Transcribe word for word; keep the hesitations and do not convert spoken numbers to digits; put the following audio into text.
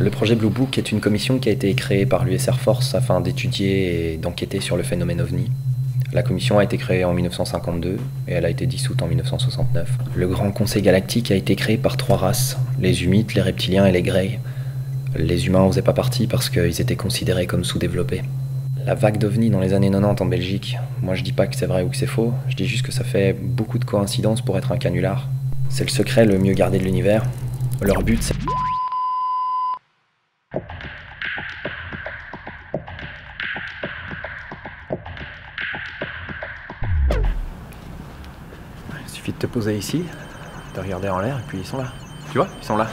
Le projet Blue Book est une commission qui a été créée par l'U S Air Force afin d'étudier et d'enquêter sur le phénomène OVNI. La commission a été créée en mille neuf cent cinquante-deux et elle a été dissoute en mille neuf cent soixante-neuf. Le Grand Conseil Galactique a été créé par trois races, les humites, les reptiliens et les greys. Les humains n'en faisaient pas partie parce qu'ils étaient considérés comme sous-développés. La vague d'OVNI dans les années quatre-vingt-dix en Belgique, moi je dis pas que c'est vrai ou que c'est faux, je dis juste que ça fait beaucoup de coïncidences pour être un canular. C'est le secret le mieux gardé de l'univers. Leur but c'est... Il suffit de te poser ici, de regarder en l'air et puis ils sont là. Tu vois, ils sont là.